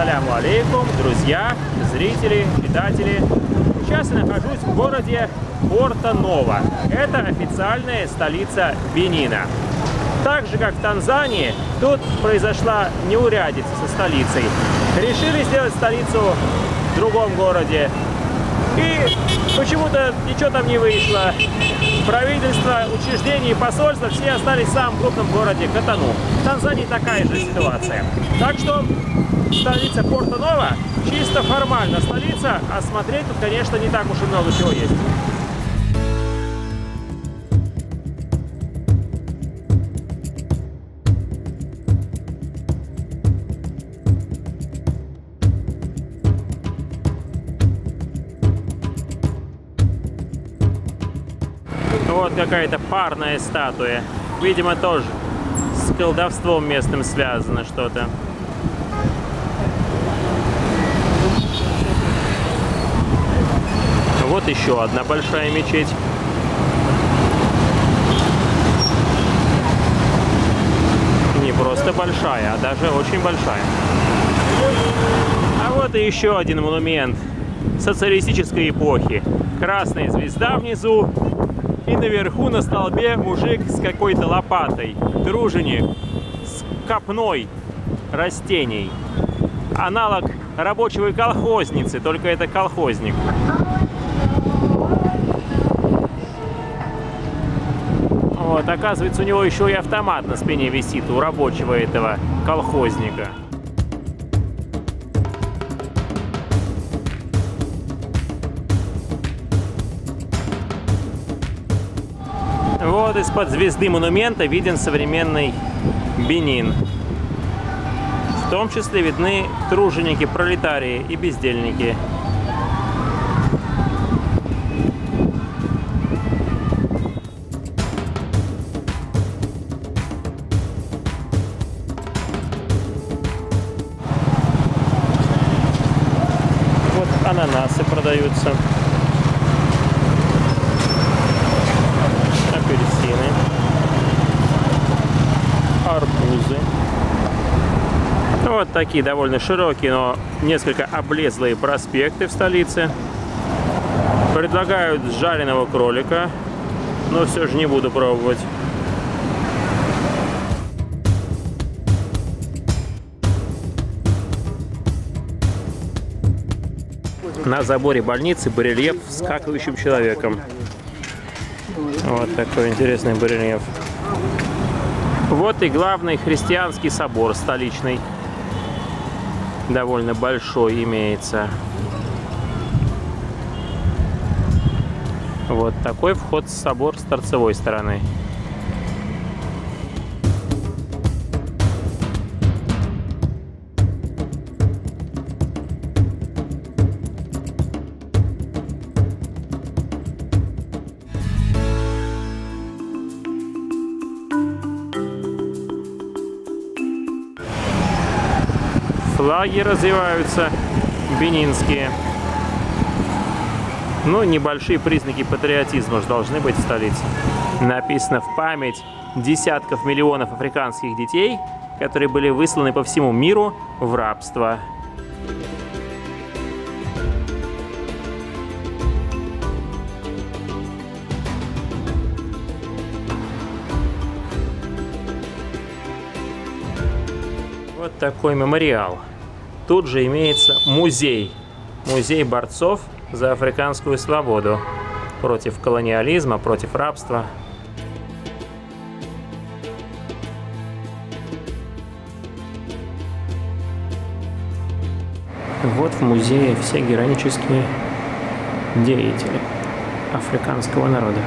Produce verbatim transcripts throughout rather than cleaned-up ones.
Ассаляму алейкум, друзья, зрители, читатели. Сейчас я нахожусь в городе Порто-Ново. Это официальная столица Бенина. Так же, как в Танзании, тут произошла неурядица со столицей. Решили сделать столицу в другом городе. И почему-то ничего там не вышло. Правительство, учреждения и посольства все остались в самом крупном городе Котону. В Танзании такая же ситуация. Так что столица Порто-Ново чисто формально столица, а смотреть тут, конечно, не так уж и много чего есть. Вот какая-то парная статуя. Видимо, тоже с колдовством местным связано что-то. Вот еще одна большая мечеть. Не просто большая, а даже очень большая. А вот и еще один монумент социалистической эпохи. Красная звезда внизу. И наверху на столбе мужик с какой-то лопатой, труженик с копной растений. Аналог рабочего колхозницы, только это колхозник. Вот, оказывается, у него еще и автомат на спине висит, у рабочего этого колхозника. Вот из-под звезды монумента виден современный Бенин. В том числе видны труженики, пролетарии и бездельники. Вот ананасы продаются. Арбузы. Вот такие довольно широкие, но несколько облезлые проспекты в столице. Предлагают жареного кролика, но все же не буду пробовать. На заборе больницы барельеф с какающим человеком. Вот такой интересный барельеф. Вот и главный христианский собор столичный. Довольно большой имеется. Вот такой вход в собор с торцевой стороны. Флаги развиваются бенинские. Ну, небольшие признаки патриотизма же должны быть в столице. Написано: в память десятков миллионов африканских детей, которые были высланы по всему миру в рабство. Вот такой мемориал. Тут же имеется музей. Музей борцов за африканскую свободу. Против колониализма, против рабства. Вот в музее все героические деятели африканского народа.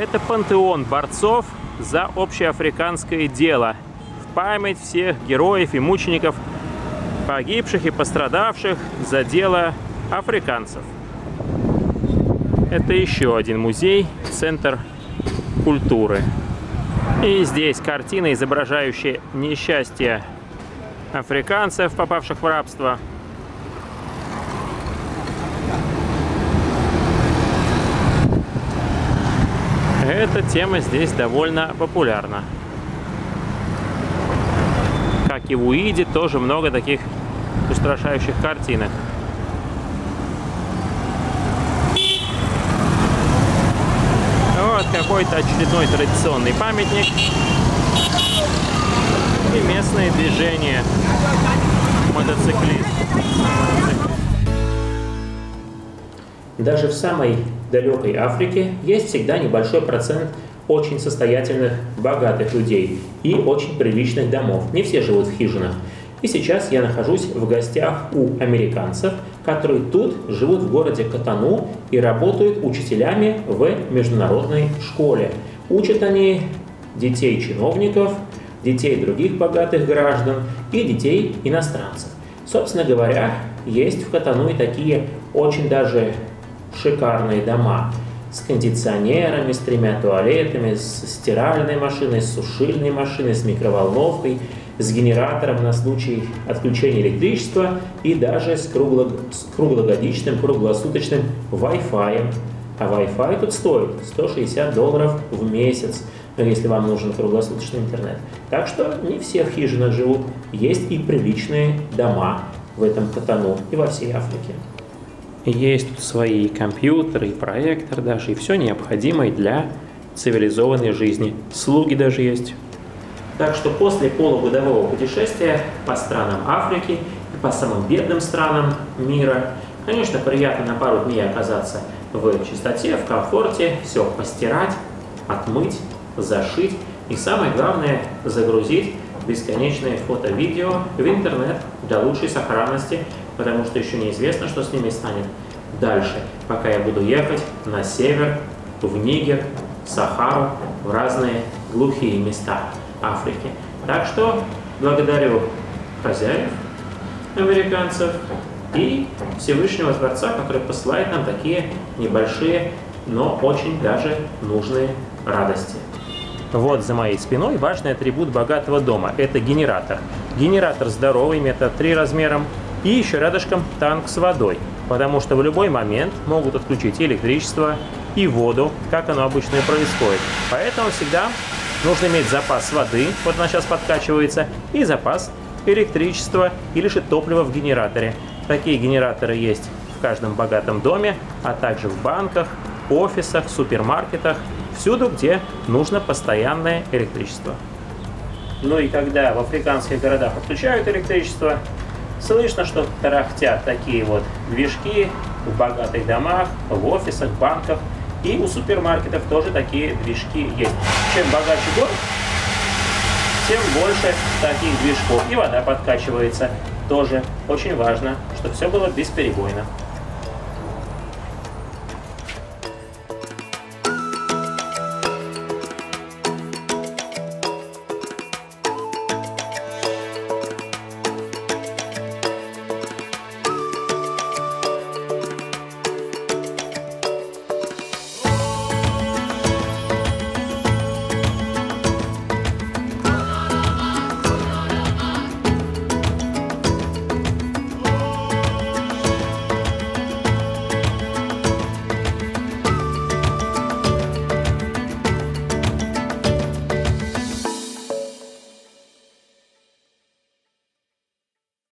Это пантеон борцов за общеафриканское дело. В память всех героев и мучеников, погибших и пострадавших за дело африканцев. Это еще один музей, центр культуры. И здесь картина, изображающая несчастье африканцев, попавших в рабство. Эта тема здесь довольно популярна. Как и в Уиде, тоже много таких устрашающих картинок. Вот какой-то очередной традиционный памятник. И местные движения мотоциклистов. Даже в самой далекой Африке есть всегда небольшой процент очень состоятельных, богатых людей и очень приличных домов. Не все живут в хижинах. И сейчас я нахожусь в гостях у американцев, которые тут живут в городе Котону и работают учителями в международной школе. Учат они детей чиновников, детей других богатых граждан и детей иностранцев. Собственно говоря, есть в Котону и такие очень даже шикарные дома с кондиционерами, с тремя туалетами, с стиральной машиной, с сушильной машиной, с микроволновкой, с генератором на случай отключения электричества и даже с, кругло... с круглогодичным, круглосуточным Wi-Fi. А Wi-Fi тут стоит сто шестьдесят долларов в месяц, если вам нужен круглосуточный интернет. Так что не все в хижинах живут, есть и приличные дома в этом Котону и во всей Африке. Есть тут свои компьютеры, и проектор даже, и все необходимое для цивилизованной жизни. Слуги даже есть. Так что после полугодового путешествия по странам Африки и по самым бедным странам мира, конечно, приятно на пару дней оказаться в чистоте, в комфорте, все постирать, отмыть, зашить и, самое главное, загрузить бесконечные фото-видео в интернет для лучшей сохранности, потому что еще неизвестно, что с ними станет дальше, пока я буду ехать на север, в Нигер, в Сахару, в разные глухие места Африки. Так что благодарю хозяев, американцев и Всевышнего Творца, который посылает нам такие небольшие, но очень даже нужные радости. Вот за моей спиной важный атрибут богатого дома – это генератор. Генератор здоровый, метра три размером, и еще рядышком танк с водой, потому что в любой момент могут отключить и электричество, и воду, как оно обычно и происходит. Поэтому всегда нужно иметь запас воды, вот она сейчас подкачивается, и запас электричества или же топлива в генераторе. Такие генераторы есть в каждом богатом доме, а также в банках, офисах, супермаркетах, всюду, где нужно постоянное электричество. Ну и когда в африканских городах отключают электричество, слышно, что тарахтят такие вот движки в богатых домах, в офисах, банках, и у супермаркетов тоже такие движки есть. Чем богаче город, тем больше таких движков. И вода подкачивается тоже. Очень важно, чтобы все было бесперебойно.